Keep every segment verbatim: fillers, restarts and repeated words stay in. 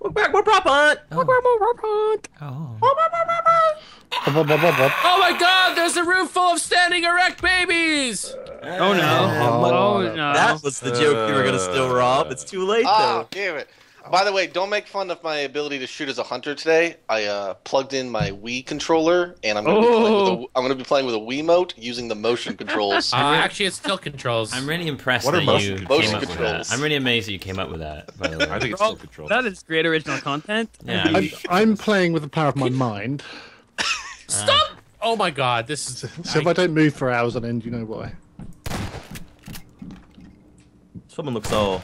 We're back, we're prop hunt. Oh. Oh. Oh my God! There's a room full of standing erect babies. Oh no! Oh no! That was the joke uh, you were gonna steal, Rob. It's too late oh, though. Damn it! By the way, don't make fun of my ability to shoot as a hunter today. I uh, plugged in my Wii controller, and I'm gonna, oh. be, playing with a, I'm gonna be playing with a Wiimote using the motion controls. Uh, actually, it's still controls. I'm really impressed what that motion? you motion came controls. Up with that. I'm really amazed that you came up with that. By the way, I think it's still controls. That is great original content. Yeah, I mean, I'm, I'm playing with the power of my mind. Stop! Uh, oh my God, this is. So I, if I don't move for hours on end, you know why. Someone looks all.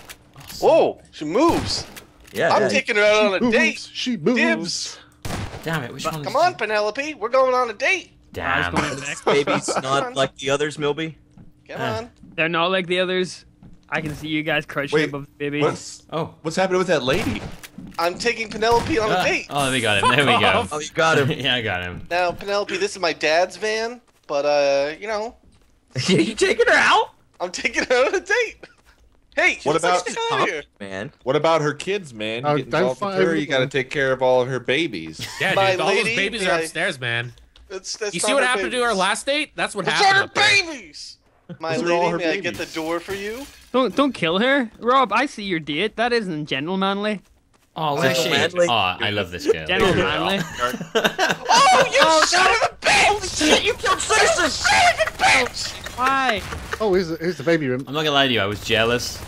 Whoa! She moves. Yeah, I'm yeah. taking her out she on a moves, date. She moves. Dibs. Damn it! Which but, one come on, you? Penelope. We're going on a date. Damn. Baby's not like the others, Millbee. Come uh, on. They're not like the others. I can see you guys crushing above the baby. What's, oh, what's happening with that lady? I'm taking Penelope on uh, a date. Oh, we got him. There we go. Oh, you got him. Yeah, I got him. Now, Penelope, this is my dad's van, but uh, you know. You taking her out? I'm taking her on a date. Hey, what about like her, man? What about her kids, man? You don't find her. You got to take care of all of her babies. Yeah, dude, all lady, those babies yeah. are upstairs, man. It's, it's you see what happened babies. to her last date? That's what it's happened. It's her babies. There. My lady, all her may babies. I get the door for you? Don't don't kill her, Rob. I see your date. That isn't gentlemanly. Oh, where's she? Oh, I love this girl. Gentlemanly. Oh, you oh, son of a bitch! Shit, you killed Citizen! Son of a bitch! Why? Oh, here's the, here's the baby room. I'm not gonna lie to you, I was jealous.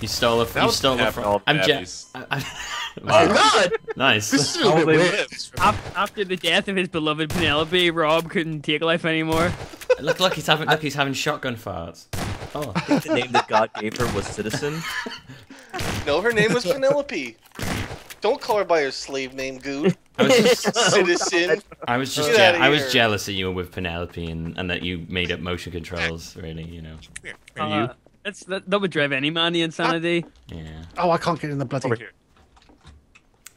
You stole it. You stole it from. I'm jealous. Oh God! Nice. This is a bit weird. After the death of his beloved Penelope, Rob couldn't take life anymore. Look, look, he's having, look, he's having shotgun farts. Oh, I think the name that God gave her was Citizen. No, her name was Penelope. Don't call her by her slave name, Goot. I was just, Citizen. I was just, je I was jealous that you were with Penelope and, and that you made up motion controls. Really, you know. Uh, that's that, that would drive any man to insanity. I, yeah. Oh, I can't get in the bloody. Over here.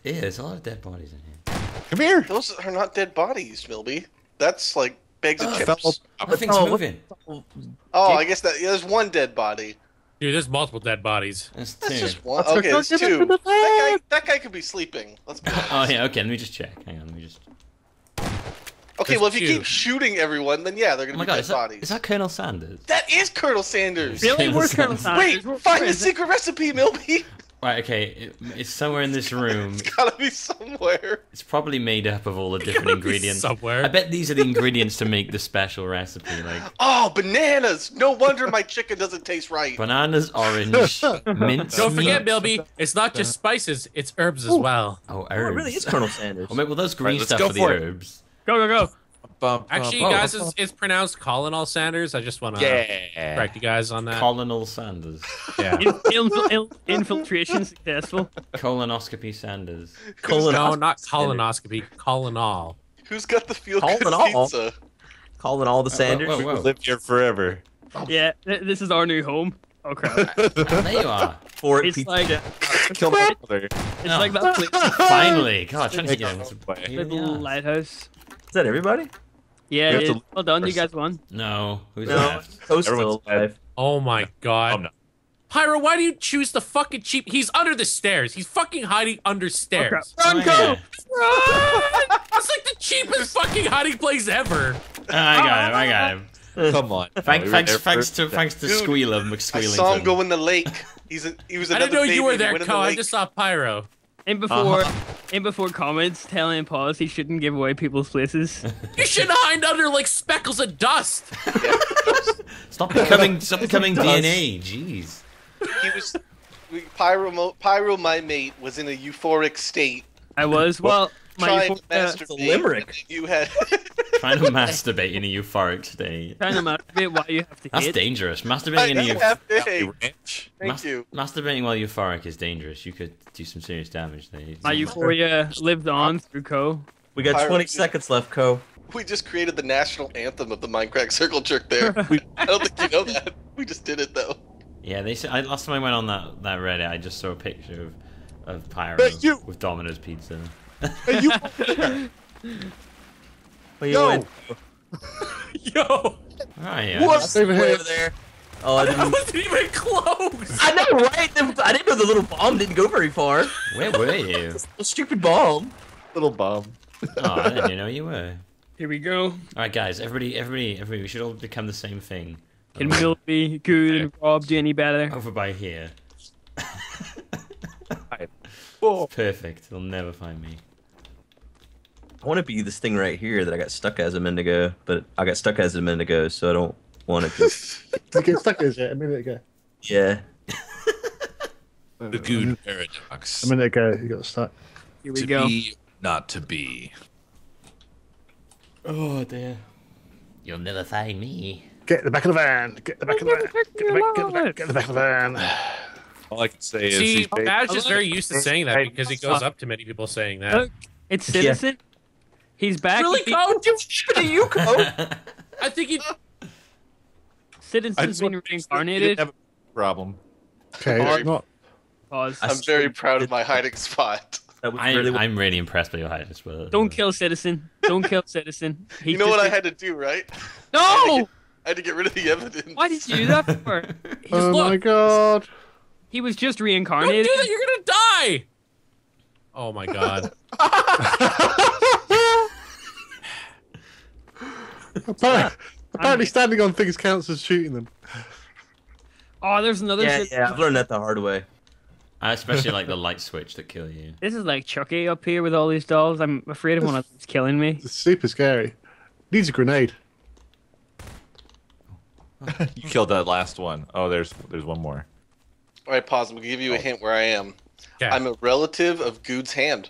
Yeah, there's a lot of dead bodies in here. Come here. Those are not dead bodies, Millbee. That's like bags of chips. Nothing's oh, moving. Oh, I guess that yeah, there's one dead body. Dude, there's multiple dead bodies. That's, That's just one. Okay, there's two. That guy, that guy could be sleeping. Let's be honest. Oh, yeah, okay, let me just check. Hang on, let me just... Okay, there's well, if two. you keep shooting everyone, then yeah, they're gonna oh my be God, dead is that, bodies. Is that Colonel Sanders? That is Colonel Sanders! Really? Where's Colonel Sanders? Wait, find the secret recipe, Millbee! Right, okay, it, it's somewhere in this room. It's gotta be somewhere. It's probably made up of all the different ingredients. Somewhere. I bet these are the ingredients to make the special recipe. Like, oh, bananas! No wonder my chicken doesn't taste right. Bananas, orange, mint. Don't forget, Millbee, it's not just spices; it's herbs as Ooh. well. Oh, herbs! Oh, it really is Colonel Sanders. Oh, well, those green right, stuff are the it. herbs. Go, go, go! Bum, Actually, bum, you guys, bum, it's, it's pronounced Colonel Sanders. I just want to yeah. correct you guys on that. Colonel Sanders. Yeah. in, in, infiltration successful. Colonoscopy Sanders. Colon no, not colonoscopy. Colonol. Who's got the field pizza? Colonol the Sanders. Whoa, whoa, whoa. We live here forever. Yeah, th this is our new home. Oh crap! Oh, there you are. For it's pizza. like kill my brother. It's no. like that. Finally, God, trying to get in the lighthouse. Is that everybody? Yeah, it is. Well done, you guys won. No. Who's no. left? Toad's still alive. Oh my God. Oh, Pyro, why do you choose the fucking cheap? He's under the stairs. He's fucking hiding under stairs. Oh, Run, go! Run! That's like the cheapest fucking hiding place ever. Oh, I got him, I got him. Come on. Thank, no, thanks, thanks to, thanks to Dude, Squeal of McSquealington. I saw him go in the lake. He's a, he was I didn't know you were there, Cole. I just saw Pyro. And before, uh-huh. and before comments telling Paul he shouldn't give away people's places. You shouldn't hide under like speckles of dust. Yeah. Stop becoming, stop becoming D N A. Jeez. He was we, Pyro, Pyro, my mate, was in a euphoric state. I was well. My trying to masturbate. Uh, limerick. You had trying to masturbate in a euphoric state. Trying to masturbate while you have to. That's hit. dangerous. Masturbating in a euphoric. Thank Mas you. Masturbating while euphoric is dangerous. You could do some serious damage there. My euphoria lived on through Co. We got twenty Pirates. seconds left, Co. We just created the national anthem of the Minecraft Circle Jerk. There. We, I don't think you know that. We just did it though. Yeah, they said. I, last time I went on that that Reddit, I just saw a picture of of Pyro with Domino's pizza. Are you Yo! Yo! Alright, yeah. What's over here? Over there. Oh, I didn't. That wasn't even close. I know, right? I didn't know the little bomb didn't go very far. Where were you? A stupid bomb. Little bomb. Oh, I didn't know you were. Here we go. All right, guys. Everybody, everybody, everybody. We should all become the same thing. Can Millbee, Good, and Rob any better? Over by here. Oh. Perfect. They'll never find me. I want to be this thing right here that I got stuck as a minute ago, but I got stuck as a minute ago, so I don't want it to. You get stuck as it a minute ago. Yeah. The Goon paradox. A minute ago, you got stuck. Here we to go. Be, not to be. Oh dear. You'll never find me. Get the back of the van. Get the back I'll of the van. Get the back, get the back. Get the back of the van. All I can say See, is See, Badge is very used to saying that because he goes up to many people saying that. Look, it's Citizen. Yeah. He's back. Really, Code? Do you, Code? I think he. Citizen's been reincarnated. Have a problem. Okay. Pause. Not... Pause. I'm very proud of my hiding spot. I, really I'm really impressed by your hiding spot. Don't kill Citizen. Don't kill Citizen. He you know what I had to do, right? No! I had, get, I had to get rid of the evidence. Why did you do that for? Oh looked. my god. He was just reincarnated. Don't do that, you're gonna die! Oh my god. apparently, apparently standing on things counts as shooting them. Oh, there's another yeah, shit. Yeah, I've learned that the hard way. I especially like the light switch that kill you. This is like Chucky up here with all these dolls. I'm afraid of one of them's killing me. It's super scary. Needs a grenade. You killed that last one. Oh, there's there's one more. All right, pause. I'm gonna give you a hint where I am. Okay. I'm a relative of Good's hand.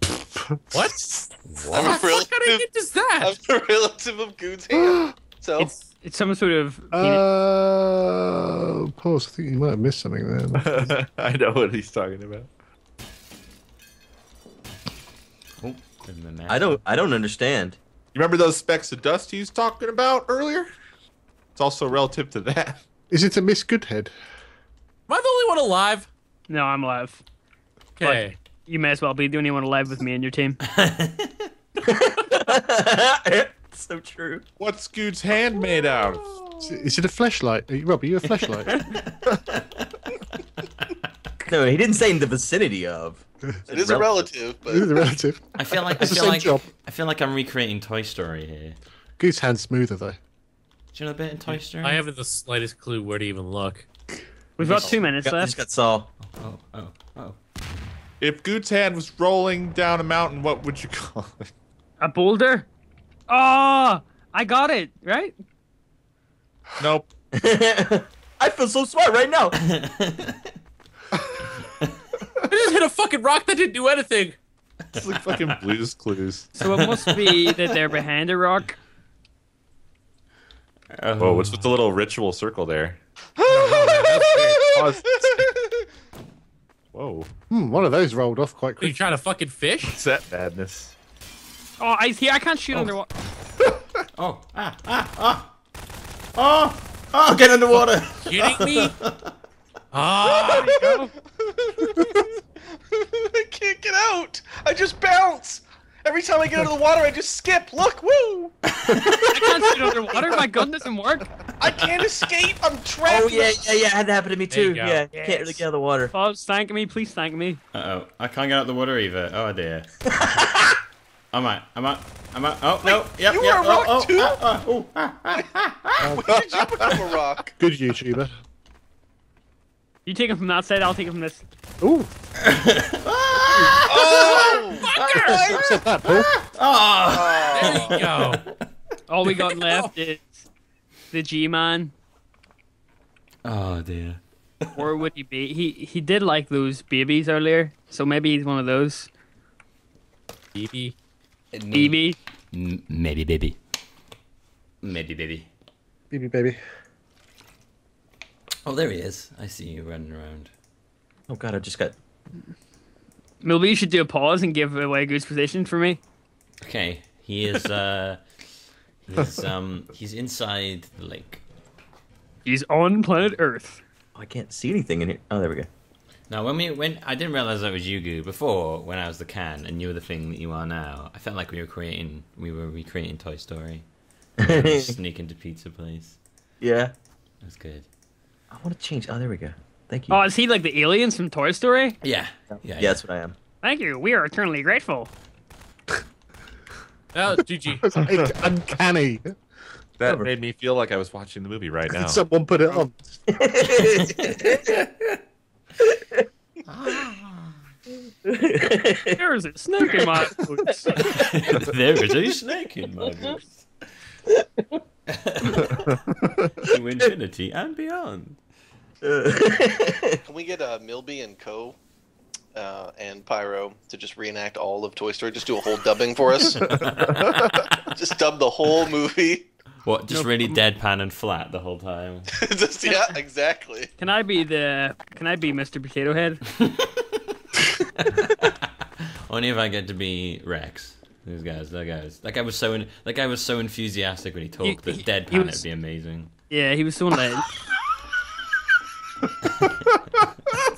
What? What? I'm a relative, what kind of hint is that? I'm a relative of Good's hand. So it's, it's some sort of. Uh, pause. I think you might have missed something there. I know what he's talking about. Oh, I don't. I don't understand. You remember those specks of dust he was talking about earlier? It's also relative to that. Is it a Miss Goodhead? Am I the only one alive? No, I'm alive. Okay. You may as well be the only one alive with me and your team. So true. What's Good's hand made out of? Is it, is it a fleshlight? Are you, Rob, are you a fleshlight? No, he didn't say in the vicinity of. It, it is relative. a relative. But... It is a relative. I feel like, I feel like, I feel like I'm recreating Toy Story here. Good's hand's smoother, though. Do you know the bit in Toy Story? I haven't the slightest clue where to even look. We've got two minutes got, left. Got Saul. Oh, oh, oh. If Good's hand was rolling down a mountain, what would you call it? A boulder? Oh, I got it, right? Nope. I feel so smart right now. I just hit a fucking rock that didn't do anything. It's like fucking Blue's Clues. So it must be that they're behind a rock. Oh. Whoa, what's with the little ritual circle there? Whoa. Hmm, one of those rolled off quite quickly. Are you trying to fucking fish? What's that madness? Oh, I see. I can't shoot oh. underwater. Oh, ah, ah, ah. Oh, oh, get underwater. Oh, kidding me? Ah, oh, I can't get out. I just bounce. Every time I get out of the water, I just skip. Look, woo! I can't shoot underwater. My gun doesn't work. I can't escape. I'm trapped. Oh, yeah, yeah, yeah. It had to happen to me, too. Yeah, yes. Can't really get out of the water. Oh, thank me. Please thank me. Uh-oh. I can't get out of the water, either. Oh, dear. I'm out. I'm out. I'm out. Oh, Wait, no. Yep, you yep. were a rock, oh, too? Oh, ah, oh, ah, ah, ah, ah. When did you become a rock? Good YouTuber. You take him from that side, I'll take him from this. Ooh. Oh! Fucker! That, oh. Oh. There you go. All we got left is the G-Man. Oh, dear. Or would he be? He, he did like those babies earlier, so maybe he's one of those. Baby. Baby. Maybe baby. Maybe baby. Baby baby. Oh, there he is. I see you running around. Oh, God, I just got... Millbee, you should do a pause and give away Good's position for me. Okay. He is, uh... he's, um, he's inside the lake. He's on planet Earth. Oh, I can't see anything in here. Oh, there we go. Now, when we... when I didn't realize that was you, Goo, before, when I was the can, and you were the thing that you are now. I felt like we were creating... We were recreating Toy Story. We were sneaking to pizza place. Yeah. That's good. I want to change. Oh, there we go. Thank you. Oh, is he like the aliens from Toy Story? Yeah. Yeah, yeah, yeah. That's what I am. Thank you. We are eternally grateful. No, it's G G. It's uncanny. That made me feel like I was watching the movie right now. Someone put it on. There is a snake in my boots. There is a snake in my boots. To infinity and beyond. Can we get a uh, Millbee and Co. Uh, and Pyro to just reenact all of Toy Story? Just do a whole dubbing for us. Just dub the whole movie. What? Just no, really deadpan and flat the whole time. Just, yeah, exactly. Can I be the? Can I be Mister Potato Head? Only if I get to be Rex. Those guys, that guys. That guy was so in, that guy was so enthusiastic when he talked. He, that deadpan he was, it'd be amazing. Yeah, he was so like.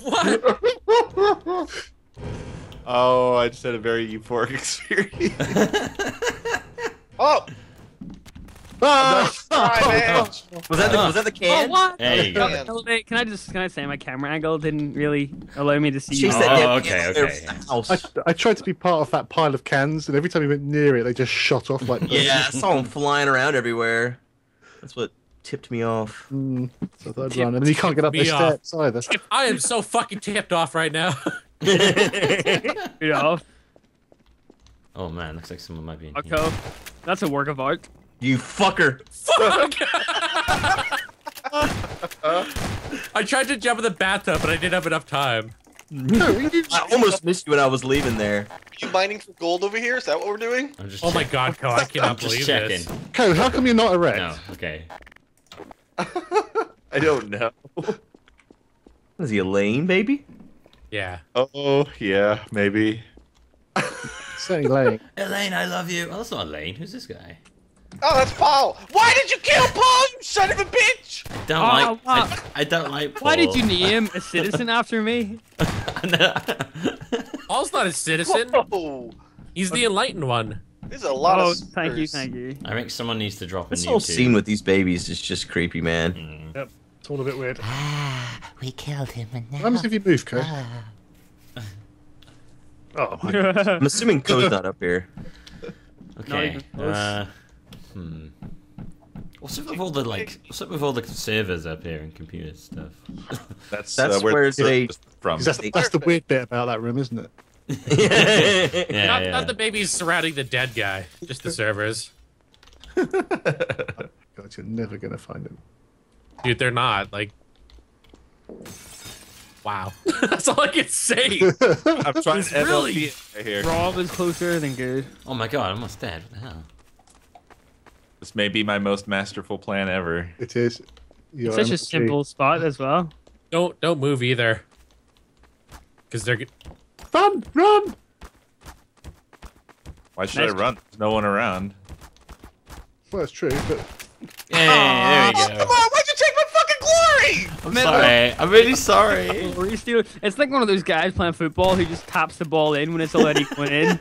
What? Oh, I just had a very euphoric experience. Oh! Oh, oh, oh! Was that the was that the can? Oh, what? There you go. Can I just can I say my camera angle didn't really allow me to see? She you. Said oh, okay, okay. I, I tried to be part of that pile of cans, and every time we went near it, they just shot off like. Yeah, I saw them flying around everywhere. That's what tipped me off. Mm, so I tipped, run. And you can't get up the steps either. I am so fucking tipped off right now. Get off. Oh man, looks like someone might be in okay. Here. That's a work of art. You fucker! Fuck! I tried to jump in the bathtub, but I didn't have enough time. I almost missed you when I was leaving there. Are you mining for gold over here? Is that what we're doing? I'm just oh my god, Co, I cannot believe this. Co, how come you're not a Rex? No, okay. I don't know. Is he Elaine, baby? Yeah. Oh, yeah, maybe. Certainly Elaine. Elaine, I love you. Oh, that's not Elaine. Who's this guy? Oh, that's Paul. Why did you kill Paul, you son of a bitch? I don't oh, like. Wow. I, I don't like Paul. Why did you name a citizen after me? Paul's not a citizen. Whoa. He's the enlightened one. There's a lot oh, of. Sinners. Thank you, thank you. I think someone needs to drop. This a new whole too. Scene with these babies is just creepy, man. Mm. Yep, it's all a bit weird. Ah, we killed him. And now... What happens if you move, Co? Ah. Oh my god. I'm assuming Co's not up here. Okay. Uh, Hmm. What's up with all the like? What's up with all the servers up here and computer stuff? That's that's uh, where, where they from. That's, that's the weird bit about that room, isn't it? yeah, yeah, not, yeah. Not the babies surrounding the dead guy, just the servers. God, you're never gonna find them, dude. They're not like. Wow, that's all I can say. I'm trying it's to really right here. Rob is closer than good. Oh my god, I'm almost dead. What the hell? This may be my most masterful plan ever. It is. Your it's such M C. A simple spot as well. Don't don't move either. Because they're... Run! Run! Why should nice. I run? There's no one around. Well, that's true, but... Hey, there you go. Oh, come on! Why'd you take my fucking glory? I'm sorry. I'm really sorry. It's like one of those guys playing football who just taps the ball in when it's already going in.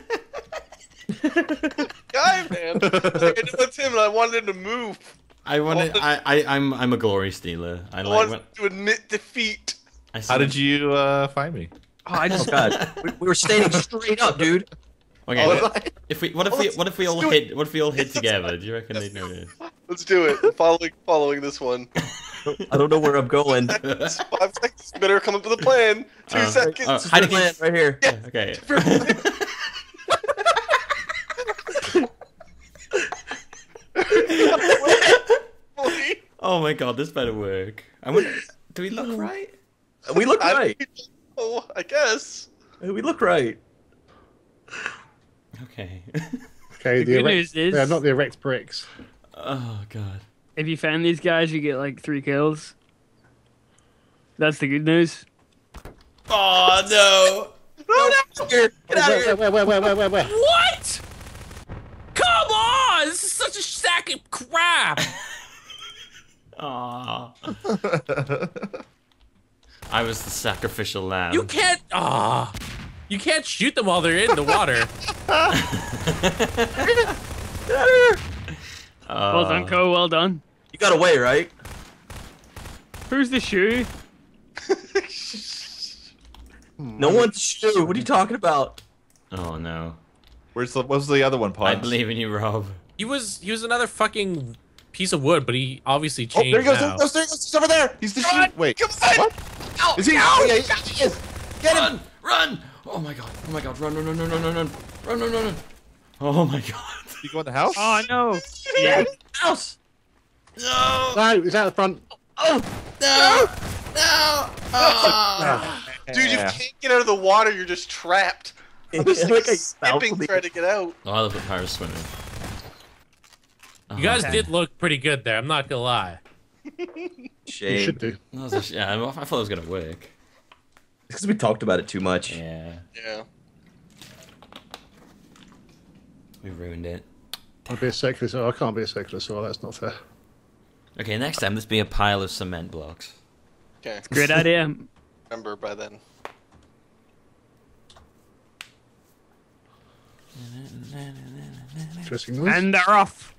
Guy, man. Like, I knew it's him and I wanted him to move. I wanted. I, I. I'm. I'm a glory stealer. I, I like, wanted when... to admit defeat. I How did you uh, find me? Oh, I just. God. we, we were standing straight up, dude. Okay. Oh, what, I... If we. What if oh, we? What if we all hit? It. What if we all hit together? Do you reckon they notice? Let's do it. I'm following. Following this one. I don't know where I'm going. Five seconds. Better come up with a plan. Two uh, seconds. Uh, hiding plan right here. Yeah. Okay. Oh my god, this better work. I wonder, do we look right? We look right. I, oh, I guess. We look right. Okay. Okay, the, the good news is... Yeah, not the erect bricks. Oh god. If you found these guys, you get like three kills. That's the good news. Oh no! No, no! Get out of here! Where, where, where, where, where, where? What?! Come on! This is such a sack of crap! Aww. I was the sacrificial lamb. You can't... Aww. You can't shoot them while they're in the water. Well done, Co. Well done. You got away, right? Who's the shoe? No one's shoe. What are you talking about? Oh no. Where's the? What's the other one? Pops? I believe in you, Rob. He was. He was another fucking piece of wood, but he obviously changed. Oh, there he goes. There he goes. There he goes. He's over there. He's the shoe. Wait. Come on. What? Ow, is he? Ow, yeah, he is. Get him. Run. Run. Oh my god. Oh my god. Run. Run. Run. Run. Run. Run. Run. Run. Run. Run. Oh my god. You go in the house? Oh no. Yeah. House. No. No. He's out the front. Oh no. No. Oh. Dude, you can't get out of the water. You're just trapped. I'm just like skipping trying to get out. Oh, I love the Pyro swimming. You guys did look pretty good there. I'm not gonna lie. Shame. You should do. Yeah, I thought it was gonna work. It's because we talked about it too much. Yeah. Yeah. We ruined it. I'll be a secular. Oh, I can't be a secular, so that's not fair. Okay, next time let's be a pile of cement blocks. Okay. Great idea. Remember by then. And they're off.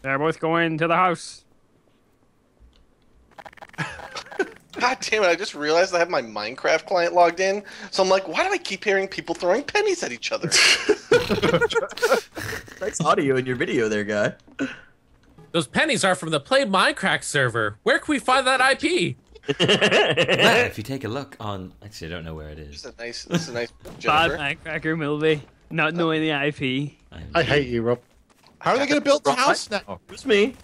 They're both going to the house. God damn it, I just realized I have my Minecraft client logged in. So I'm like, why do I keep hearing people throwing pennies at each other? Nice audio in your video there, guy. Those pennies are from the Play Minecraft server. Where can we find that I P? Yeah, if you take a look on... Actually, I don't know where it is. It's a nice... It's a nice... Bad Minecracker Millbee. Not knowing the I P. I hate you, Rob. How are they going to build the house now? It's me.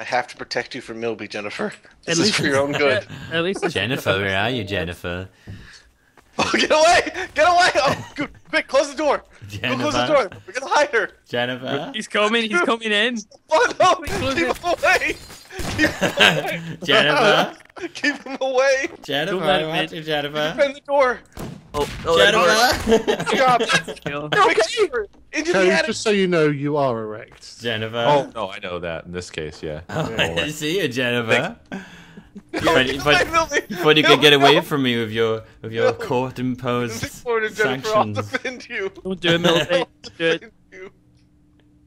I have to protect you from Millbee, Jennifer. This is for your own good. At least Jennifer, where are you, Jennifer? Oh, get away! Get away! Oh, good. Quick, close the door! Jennifer. Close the door! We're gonna hide her! Jennifer! He's coming, he's coming in! Oh no! Keep him away! Keep him away! Jennifer! Keep him away! Jennifer, I want you, Jennifer! Open the door! Oh, oh Jennifer! Good job! No, Jennifer! Into the attic! Just so you know, you are erect. Jennifer! Oh, no, I know that in this case, yeah. Oh, yeah. I didn't see you, Jennifer! Thanks. But you could no, get away no. from me with your with your no. court imposed sanctions. I'll defend you. Don't do it, Millbee. Do it. You.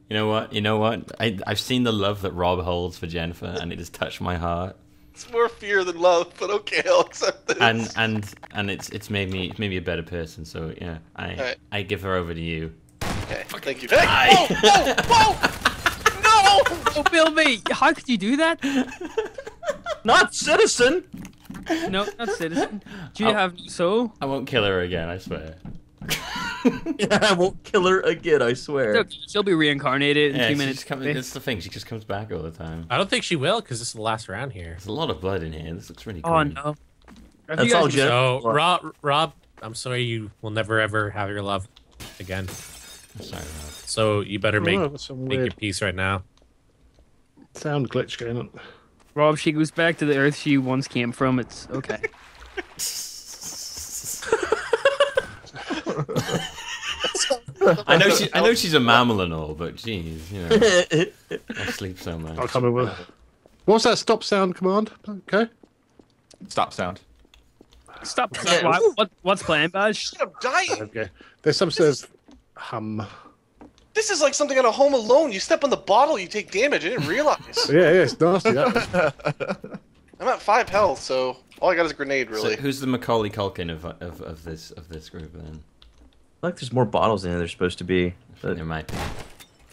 you know what? You know what? I I've seen the love that Rob holds for Jennifer, and it has touched my heart. It's more fear than love, but okay, I'll accept this. And and and it's it's made me it's made me a better person. So yeah, I right. I give her over to you. Okay, Fucking thank you. Hey, whoa, whoa, whoa! No, oh, Millbee, how could you do that? Not citizen. No, not citizen. Do you I'll, have so? I won't kill her again. I swear. Yeah, I won't kill her again. I swear. Look, she'll be reincarnated in yeah, two minutes. Comes, that's the thing. She just comes back all the time. I don't think she will, because this is the last round here. There's a lot of blood in here. This looks really. Oh green. no. Have that's all, Jeff. So, Rob, Rob, I'm sorry. You will never ever have your love again. I'm sorry, Rob. So you better make oh, make weird... your peace right now. Sound glitch going on. Rob, she goes back to the earth she once came from. It's okay. I know she. I know she's a mammal and all, but jeez, you know, I sleep so much. I'll come in with. What's that stop sound command? Okay. Stop sound. Stop. Sound. What, what, what's playing, Badge? I'm dying. Okay. There's some says hum. This is like something on a Home Alone. You step on the bottle, you take damage. I didn't realize. Yeah, yeah, it's nasty. That I'm at five health, so all I got is a grenade, really. So who's the Macaulay Culkin of, of of this of this group then? I feel like there's more bottles in there. There's supposed to be. But... There might be.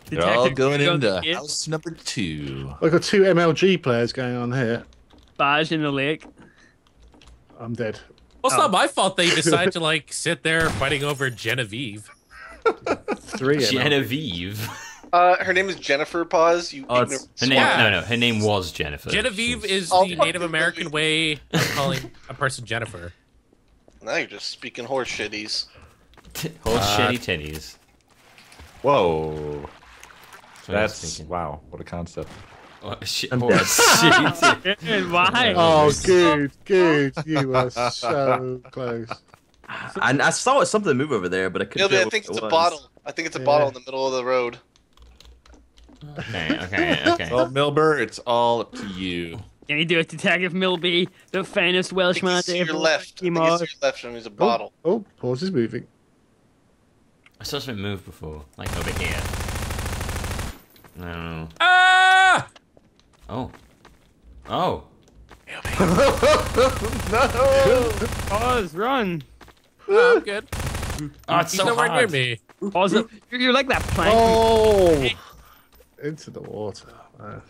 They're Detective all going into in. house number two. I've got two M L G players going on here. Barge in the lake. I'm dead. Well, it's oh. not my fault they decide to like sit there fighting over Genevieve. Three Genevieve. Uh, her name is Jennifer. Pause. You. Oh, her name, no, no. Her name was Jennifer. Genevieve was... is the Native American way of calling a person Jennifer. Now you're just speaking horse shitties. T horse uh, shitty titties. Whoa. That's, That's wow. What a concept. Oh, shit. Shitty. Why? Oh, good, good. You were so close. And I saw something move over there, but I couldn't. I think it's a bottle. I think it's a bottle in the middle of the road. Okay, okay, okay. Well, Milber, it's all up to you. Can you do it, Detective Millbee, the finest Welshman to ever? Your left. He's your left, and there's a bottle. Oh, horse is moving. I saw something move before, like over here. I don't know. Ah! Oh. Oh. No! Pause, run. No, I'm good. Oh, it's He's so nowhere hard. near me. Pause it. You're like that Plank. Oh! Into the water. Man.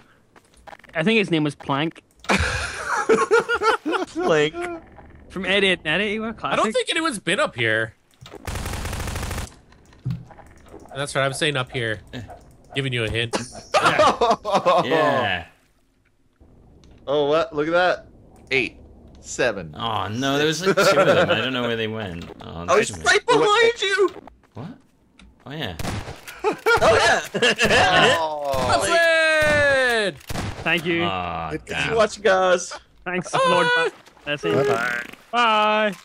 I think his name was Plank. Plank. From Ed Edd n Eddy. I don't think anyone's been up here. That's right. I'm saying up here. Giving you a hint. Yeah. Yeah. Oh, what? Look at that. Eight. Seven. Oh, no. There was like two of them. I don't know where they went. Oh, oh it's right behind what? you. What? Oh, yeah. Oh, yeah. Oh, yeah. Thank you. Oh, thank you. Watch, guys. Thanks, Lord. Bye. Bye. Bye.